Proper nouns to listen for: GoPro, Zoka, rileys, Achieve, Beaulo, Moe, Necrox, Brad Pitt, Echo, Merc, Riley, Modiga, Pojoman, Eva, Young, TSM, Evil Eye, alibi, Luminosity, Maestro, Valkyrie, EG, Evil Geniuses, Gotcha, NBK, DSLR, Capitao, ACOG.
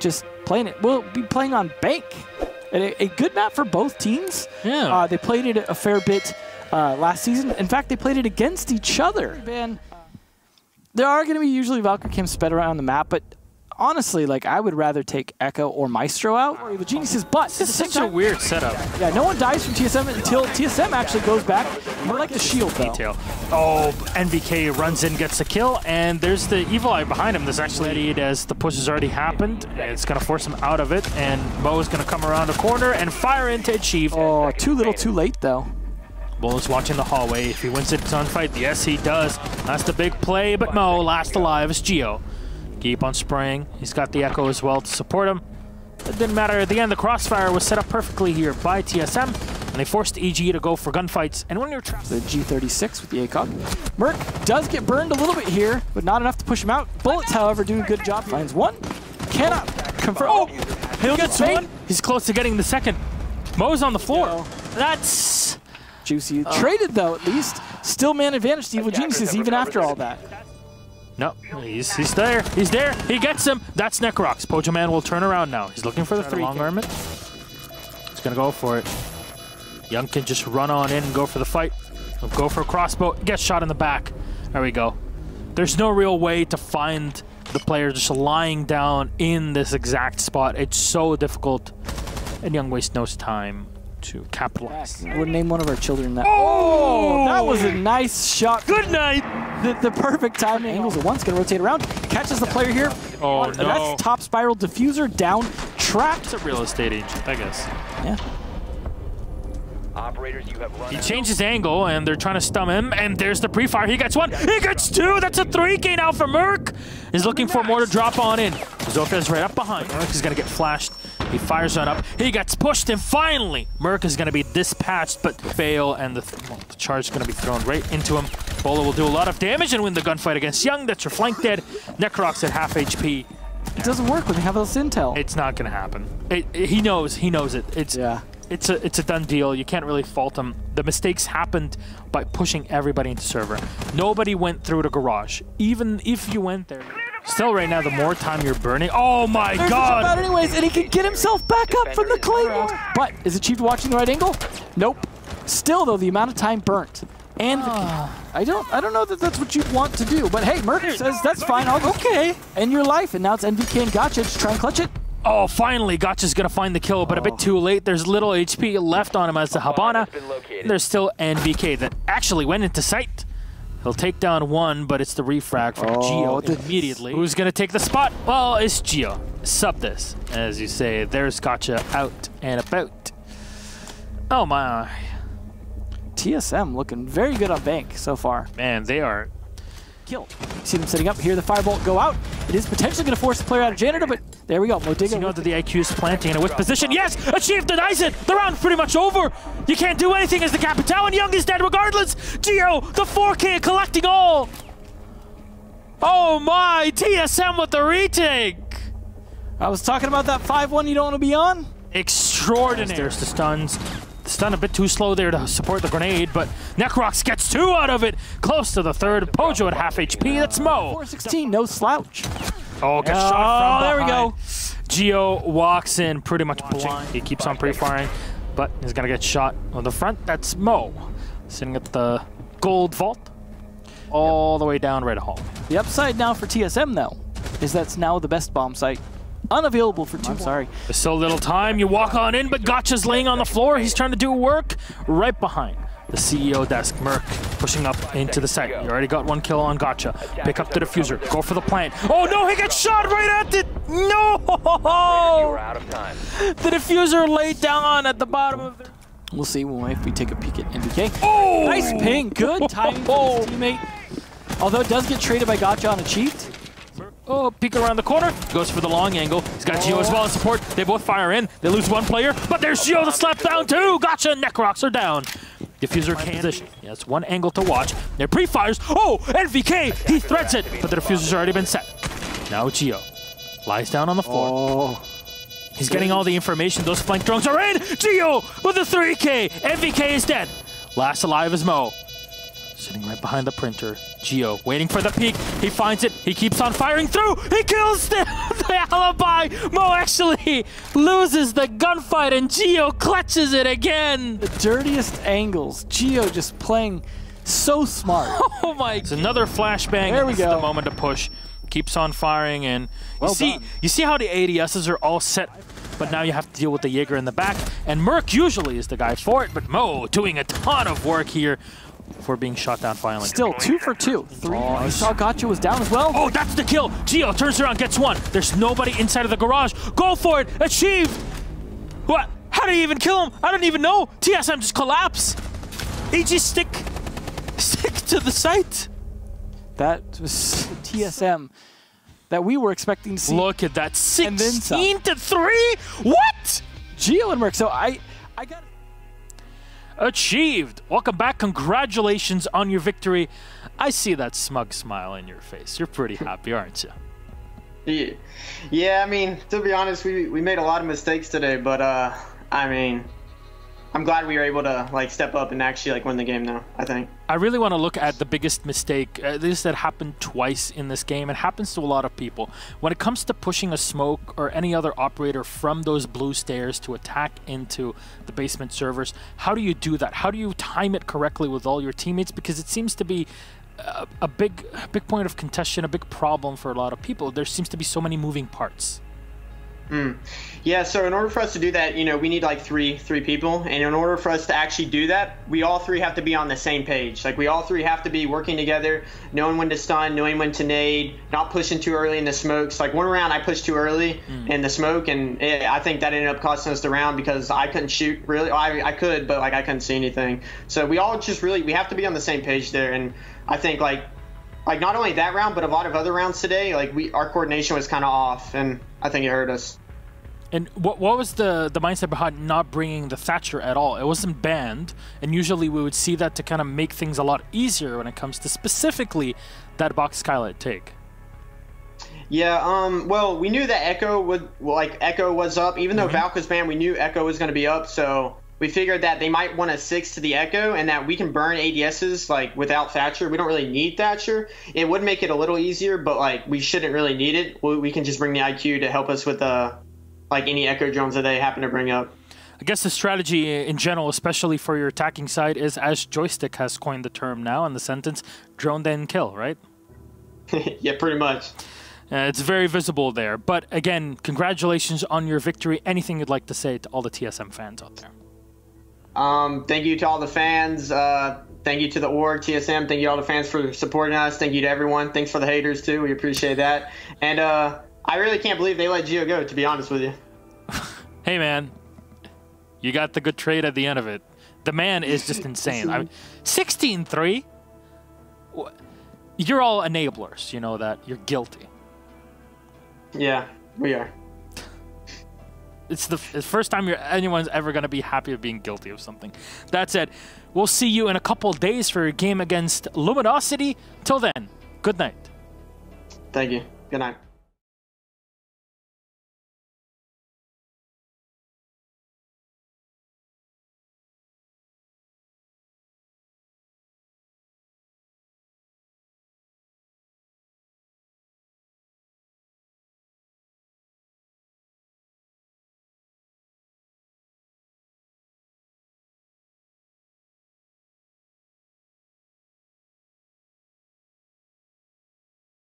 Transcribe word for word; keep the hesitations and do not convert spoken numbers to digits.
just playing it. We'll be playing on Bank. A, a good map for both teams. Yeah. Uh, they played it a fair bit uh, last season. In fact, they played it against each other. Man, there are going to be usually Valkyrie camps sped around the map, but honestly, like, I would rather take Echo or Maestro out or Evil Geniuses, but this is such a weird setup. Yeah, no one dies from T S M until T S M actually goes back. I like the shield, though. Detail. Oh, N B K runs in, gets the kill, and there's the Evil Eye behind him. There's actually, as the push has already happened, it's going to force him out of it, and Moe is going to come around a corner and fire into Achieve. Oh, too little, too late, though. Moe's watching the hallway. If he wins it, it's on fight. Yes, he does. That's the big play, but Moe, last alive is Geo. Keep on spraying. He's got the Echo as well to support him. It didn't matter. At the end, the crossfire was set up perfectly here by T S M, and they forced E G to go for gunfights. And when you're trapped... The G thirty-six with the ACOG. Merc does get burned a little bit here, but not enough to push him out. Bullets, however, doing a good job. Finds one. Cannot confirm... Oh! He'll get one. He's close to getting the second. Moe's on the floor. No. That's... Juicy. Oh. Traded, though, at least. Still man advantage to Evil Geniuses, even after all that. No, he's, he's there, he's there, he gets him. That's Necrox. Pojoman will turn around now. He's looking for the three. Long armament. He's gonna go for it. Young can just run on in and go for the fight. He'll go for a crossbow, gets shot in the back. There we go. There's no real way to find the player just lying down in this exact spot. It's so difficult, and Young wastes no time to capitalize. We'll name one of our children that. Oh, oh, that was a nice shot. Good night. The, the perfect timing. Angles at once, gonna rotate around. Catches the player here. Oh, no. That's top spiral diffuser down, trapped. It's a real estate agent, I guess. Yeah. Operators, you have run. He changes angle, and they're trying to stun him, and there's the pre-fire. He gets one, he gets two. That's a three K now for Merc. He's looking for more to drop on in. Zoka is right up behind. Merc is gonna get flashed. He fires on up. He gets pushed, and finally, Merc is gonna be dispatched, but fail, and the, th well, the charge is gonna be thrown right into him. Beaulo will do a lot of damage and win the gunfight against Young. That's your flank dead. Necrox at half H P. It doesn't work when you have those intel. It's not gonna happen. It, it, he knows. He knows it. It's yeah. It's a it's a done deal. You can't really fault him. The mistakes happened by pushing everybody into server. Nobody went through the garage. Even if you went there. Still right now, the more time you're burning. Oh my There's god! Out anyways, and he can get himself back Defender up from the claymore. But is Achieve watching the right angle? Nope. Still though, the amount of time burnt. And I don't, I don't know that that's what you want to do, but hey, Merc says that's fine. I'll okay, end your life, and now it's N B K and Gotcha. Just try and clutch it. Oh, finally, Gotcha's gonna find the kill, but oh. a bit too late. There's little H P left on him as the Habana. There's still N B K that actually went into sight. He'll take down one, but it's the refrag from oh, Geo immediately. Who's gonna take the spot? Well, it's Geo. Sub this, as you say. There's Gotcha out and about. Oh my. T S M looking very good on Bank so far. Man, they are killed. See them setting up here. The firebolt go out. It is potentially going to force the player out of janitor, but there we go. Modiga. So you know that the I Q is planting in a whiff position. Yes, Achieve denies it. The round's pretty much over. You can't do anything as the Capitao, and Young is dead regardless. Geo, the four K collecting all. Oh my, T S M with the retake. I was talking about that five one you don't want to be on. Extraordinary. There's the stuns. Stun a bit too slow there to support the grenade, but Necrox gets two out of it. Close to the third. Pojo at half H P. That's Moe. four sixteen, no slouch. Oh, gets oh, shot from there behind. We go. Geo walks in pretty much blind. He keeps on pre-firing, but he's going to get shot on the front. That's Moe sitting at the gold vault all yep. the way down right hall. The upside now for T S M, though, is that's now the best bomb site. Unavailable for two. I'm sorry. There's so little time. You walk on in, but Gotcha's laying on the floor. He's trying to do work right behind the C E O desk. Merc pushing up into the site. You already got one kill on Gotcha. Pick up the diffuser. Go for the plant. Oh no, he gets shot right at it. No! The diffuser laid down at the bottom of it. We'll see if we take a peek at N B K. Oh! Nice ping. Good timing from his teammate. Although it does get traded by Gotcha on a cheat. Oh, peek around the corner. Goes for the long angle. He's got oh. Geo as well as support. They both fire in. They lose one player, but there's Geo to slap down too. Gotcha, Necrox are down. Diffuser can position. Yeah, it's one angle to watch. They're pre-fires. Oh, N V K, he threads it, but the diffuser's already been set. Now Geo lies down on the floor. Oh. He's getting all the information. Those flank drones are in. Geo with a three K. N V K is dead. Last alive is Moe. Sitting right behind the printer. Geo waiting for the peek. He finds it. He keeps on firing through. He kills the, the alibi. Moe actually loses the gunfight and Geo clutches it again. The dirtiest angles. Geo just playing so smart. Oh my god. It's another flashbang. There we go. It's the moment to push. Keeps on firing and you well see done. You see how the A D Ss are all set, but now you have to deal with the Jaeger in the back, and Merc usually is the guy for it, but Moe doing a ton of work here before being shot down finally. Still two for two. Three. Oh, you saw Gotcha was down as well. Oh, that's the kill. Geo turns around, gets one. There's nobody inside of the garage. Go for it. Achieve. What? How did he even kill him? I don't even know. T S M just collapse. E G stick stick to the site. That was T S M that we were expecting to see. Look at that, sixteen to three. What? Geo and Merc. So I, I got Achieved. Welcome back. Congratulations on your victory. I see that smug smile in your face. You're pretty happy, aren't you? Yeah. Yeah. I mean, to be honest, we we made a lot of mistakes today, but uh, I mean. I'm glad we were able to like step up and actually like win the game now, I think. I really want to look at the biggest mistake, uh, this that happened twice in this game. It happens to a lot of people. When it comes to pushing a smoke or any other operator from those blue stairs to attack into the basement servers, how do you do that? How do you time it correctly with all your teammates? Because it seems to be a, a big, a big point of contention, a big problem for a lot of people. There seems to be so many moving parts. Mm. Yeah, so in order for us to do that, you know, we need like three three people, and in order for us to actually do that, we all three have to be on the same page. Like we all three have to be working together, knowing when to stun, knowing when to nade, not pushing too early in the smokes. Like one round I pushed too early mm. in the smoke, and it, I think that ended up costing us the round because I couldn't shoot really. I, I could, but like I couldn't see anything. So we all just really, we have to be on the same page there, and I think like like not only that round, but a lot of other rounds today, like we our coordination was kind of off, and I think it hurt us. And what, what was the, the mindset behind not bringing the Thatcher at all? It wasn't banned, and usually we would see that to kind of make things a lot easier when it comes to specifically that box skylight take. Yeah, um, well, we knew that Echo would, like, Echo was up. Even mm-hmm. though Valk was banned, we knew Echo was going to be up, so we figured that they might want a six to the Echo and that we can burn A D Ss, like, without Thatcher. We don't really need Thatcher. It would make it a little easier, but, like, we shouldn't really need it. We, we can just bring the I Q to help us with the... Uh, like any Echo drones that they happen to bring up. I guess the strategy in general, especially for your attacking side, is as Joystick has coined the term now in the sentence, drone then kill, right? Yeah, pretty much. Uh, it's very visible there. But again, congratulations on your victory. Anything you'd like to say to all the T S M fans out there? Um, thank you to all the fans. Uh, thank you to the org, T S M. Thank you to all the fans for supporting us. Thank you to everyone. Thanks for the haters too. We appreciate that. And uh, I really can't believe they let Geo go, to be honest with you. Hey, man. You got the good trade at the end of it. The man is just insane. sixteen three? I mean, you're all enablers. You know that. You're guilty. Yeah, we are. It's the first time you're, anyone's ever going to be happy of being guilty of something. That's it. We'll see you in a couple of days for your game against Luminosity. Till then, good night. Thank you. Good night.